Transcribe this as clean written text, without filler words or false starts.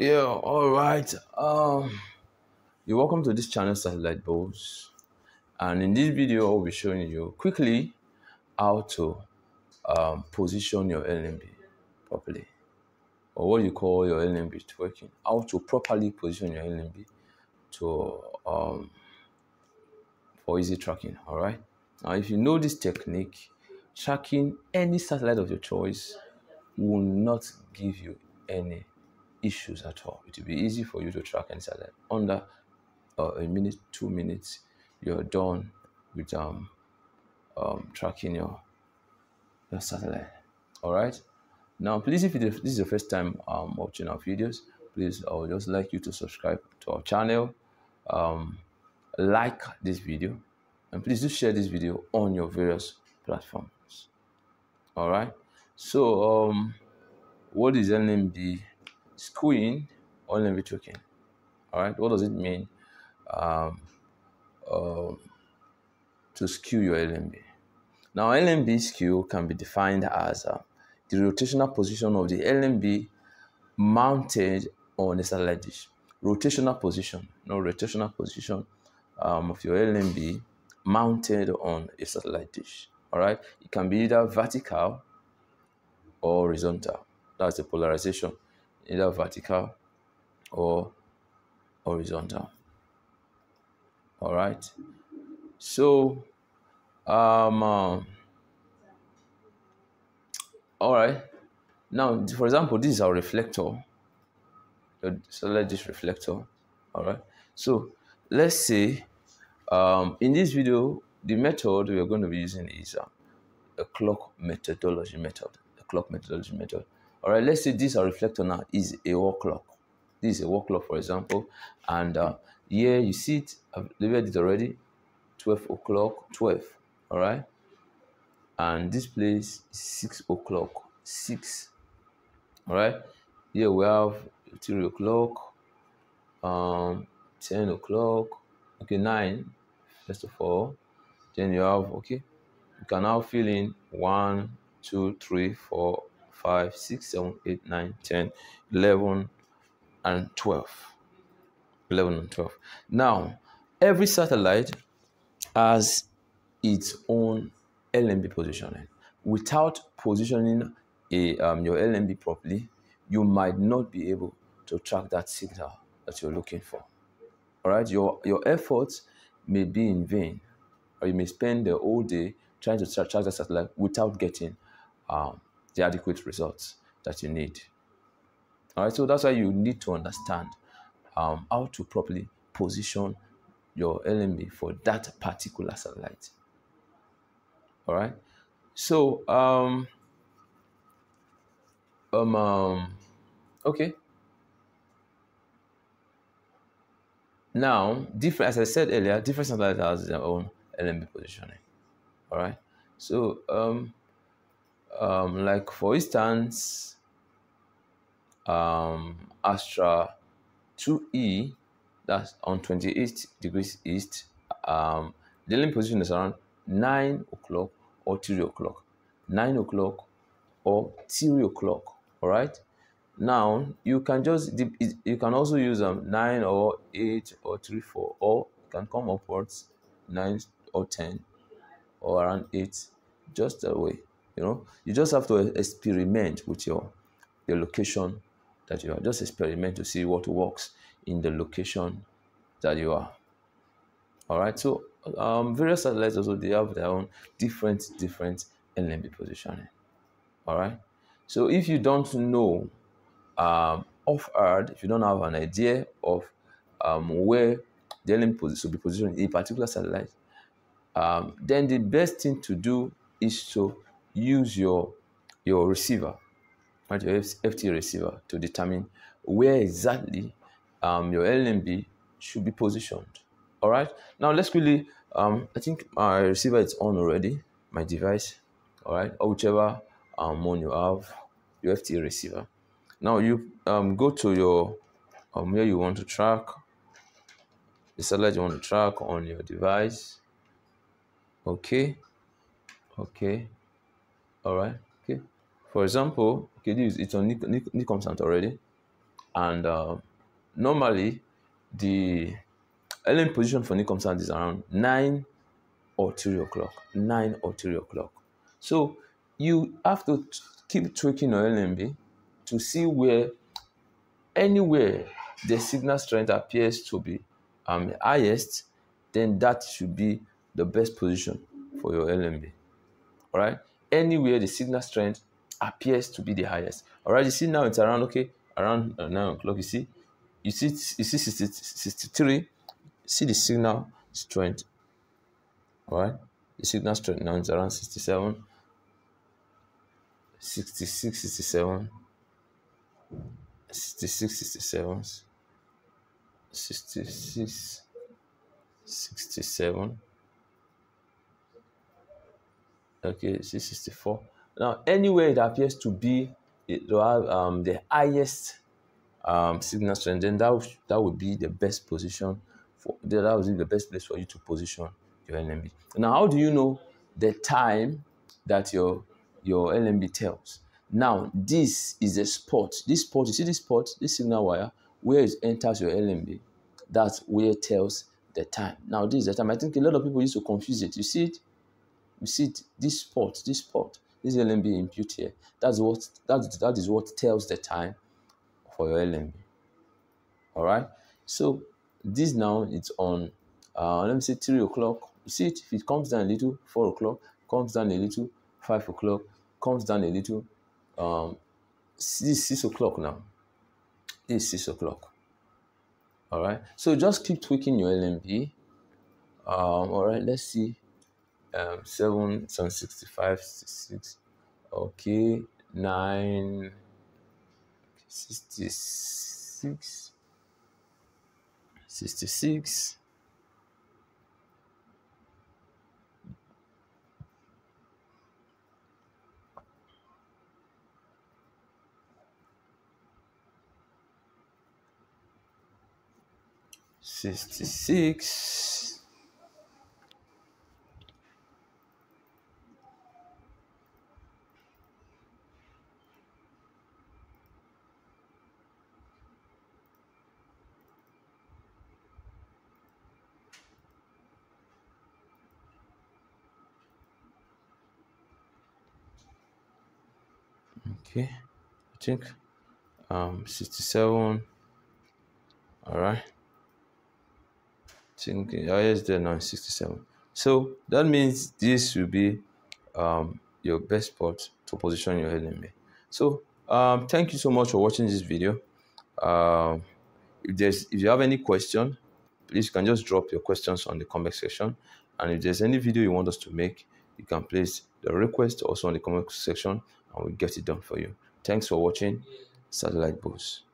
Yeah, all right. You're welcome to this channel, Satellite Bo's, and in this video, I'll be showing you quickly how to position your LNB properly, or what you call your LNB twerking. How to properly position your LNB to for easy tracking. All right. Now, if you know this technique, tracking any satellite of your choice will not give you any issues at all. It will be easy for you to track any satellite. Under a minute, 2 minutes, you're done with tracking your satellite. All right. Now, please, if this is the first time watching our videos, please, I would just like you to subscribe to our channel, like this video, and please do share this video on your various platforms. All right. So, what is LNB schooling or LNB twerking? All right. What does it mean to skew your LNB? Now, LNB skew can be defined as the rotational position of the LNB mounted on a satellite dish. Rotational position, no, rotational position of your LNB mounted on a satellite dish. All right, it can be either vertical or horizontal. That's the polarization, either vertical or horizontal. All right, so all right. Now, for example, this is our reflector, the satellite dish reflector. All right. So let's say in this video, the method we are going to be using is a clock methodology method. The clock methodology method. All right. Let's say this our reflector now is a wall clock. This is a wall clock, for example, and here you see it. I've delivered it already. 12 o'clock. 12. All right. And this place is 6 o'clock. 6. All right. Here we have 3 o'clock, 10 o'clock. Okay, 9. First of all, then you have, okay, you can now fill in 1, 2, 3, 4, 5, 6, 7, 8, 9, 10, 11, and 12. 11 and 12. Now, every satellite has its own LNB positioning. Without positioning your LNB properly, you might not be able to track that signal that you're looking for. All right, your efforts may be in vain, or you may spend the whole day trying to track the satellite without getting the adequate results that you need. All right, so that's why you need to understand how to properly position your LNB for that particular satellite. All right, so okay, now different, as I said earlier, different satellites has their own LNB positioning. All right, so like for instance, Astra 2E, that's on 28 degrees east, the LNB position is around 9 o'clock or 3 o'clock, 9 o'clock or 3 o'clock. All right, now you can just, you can also use 9 or 8 or 3, 4, or you can come upwards 9 or 10 or around 8, just that way. You know, you just have to experiment with your location that you are. Just experiment to see what works in the location that you are. All right, so various satellites also, they have their own different LNB positioning. All right, so if you don't know if you don't have an idea of where the LNB should be positioned in a particular satellite, then the best thing to do is to use your receiver, right, your FTA receiver, to determine where exactly your LNB should be positioned. All right, now let's quickly, I think my receiver is on already, my device. All right, or whichever one you have, your FTA receiver. Now you go to your where you want to track the satellite you want to track on your device. Okay, okay, all right, okay. For example, okay, this, it's on NigComSat already. And normally, the LNB position for NigComSat is around 9 or 3 o'clock. 9 or 3 o'clock. So you have to keep tracking on LNB to see where, anywhere the signal strength appears to be highest, then that should be the best position for your LNB. All right, anywhere the signal strength appears to be the highest. All right, you see now it's around, okay, around 9 o'clock. You see 63. See the signal strength. All right, the signal strength now is around 67, 66, 67, 66, 67, 66, 67. Okay, see 64. Now, anywhere it appears to be, it will have the highest signal strength, then that would be the best position for that would be the best place for you to position your LNB. Now, how do you know the time that your LNB tells? Now, this is a spot. This spot, you see this spot, this signal wire, where it enters your LNB, that's where it tells the time. Now, this is the time. I think a lot of people used to confuse it. You see it? You see it? This spot, this LNB input here. That is what tells the time for your LNB. All right. So this now it's on. Let me say 3 o'clock. You see it? If it comes down a little, 4 o'clock comes down a little, 5 o'clock comes down a little. This 6 o'clock now. This 6 o'clock. All right. So just keep tweaking your LNB. All right. Let's see. 765, 66, okay, 9, 66, 66, 66, 67. All right, I think highest there now is 67. So that means this will be your best spot to position your LNB. So thank you so much for watching this video. If you have any question, please you can just drop your questions on the comment section. And if there's any video you want us to make, you can place the request also on the comment section and we'll get it done for you. Thanks for watching Satellite Bo's.